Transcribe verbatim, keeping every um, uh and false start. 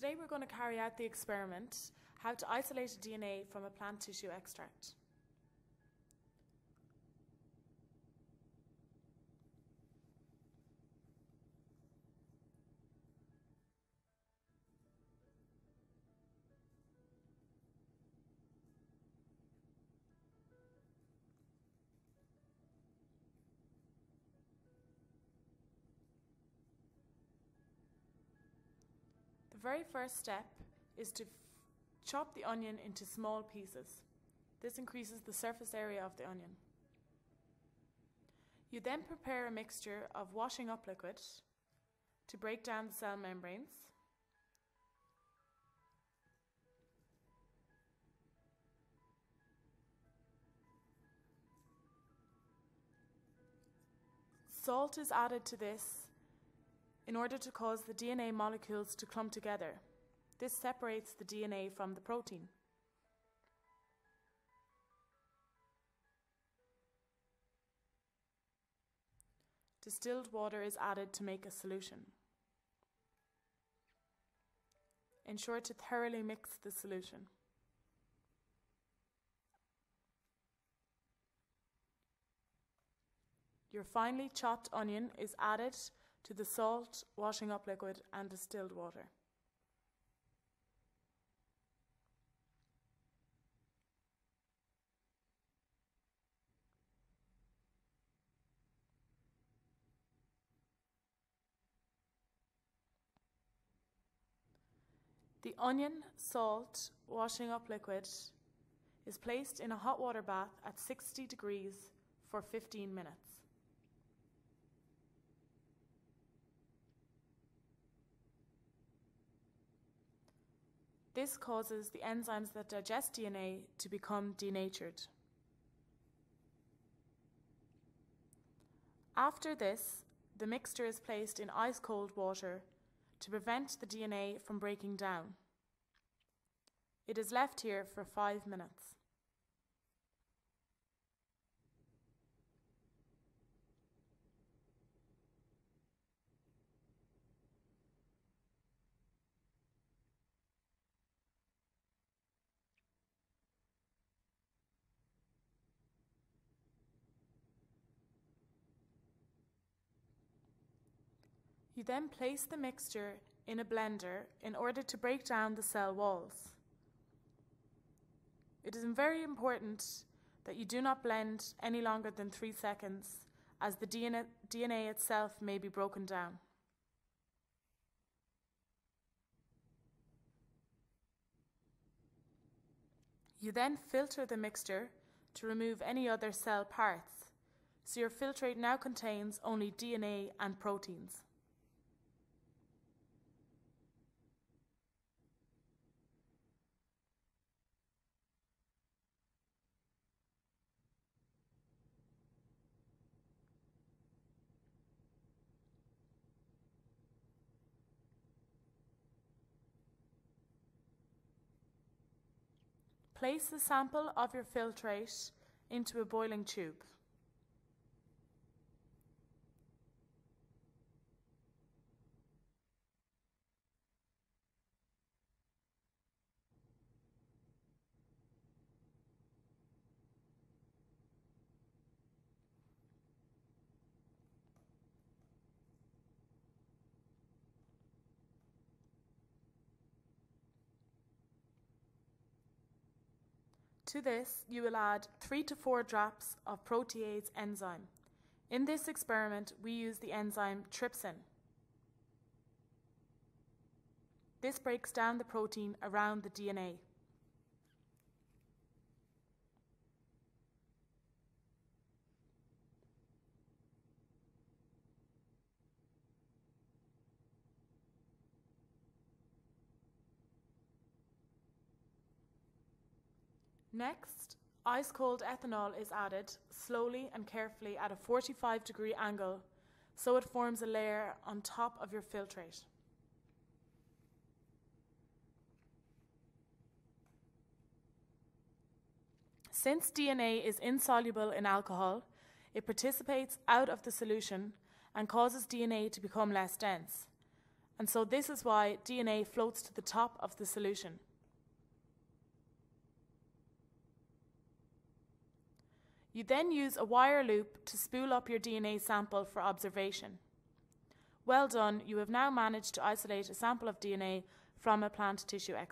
Today we're going to carry out the experiment, how to isolate a D N A from a plant tissue extract. The very first step is to chop the onion into small pieces. This increases the surface area of the onion. You then prepare a mixture of washing up liquid to break down the cell membranes, salt is added to this in order to cause the D N A molecules to clump together. This separates the D N A from the protein. Distilled water is added to make a solution. Ensure to thoroughly mix the solution. Your finely chopped onion is added to the salt, washing up liquid and distilled water. The onion, salt, washing up liquid is placed in a hot water bath at sixty degrees for fifteen minutes. This causes the enzymes that digest D N A to become denatured. After this, the mixture is placed in ice-cold water to prevent the D N A from breaking down. It is left here for five minutes. You then place the mixture in a blender in order to break down the cell walls. It is very important that you do not blend any longer than three seconds, as the D N A itself may be broken down. You then filter the mixture to remove any other cell parts, so your filtrate now contains only D N A and proteins. Place the sample of your filtrate into a boiling tube. To this, you will add three to four drops of protease enzyme. In this experiment, we use the enzyme trypsin. This breaks down the protein around the D N A. Next, ice-cold ethanol is added slowly and carefully at a forty-five degree angle, so it forms a layer on top of your filtrate. Since D N A is insoluble in alcohol, it participates out of the solution and causes D N A to become less dense. And so this is why D N A floats to the top of the solution. You then use a wire loop to spool up your D N A sample for observation. Well done, you have now managed to isolate a sample of D N A from a plant tissue extract.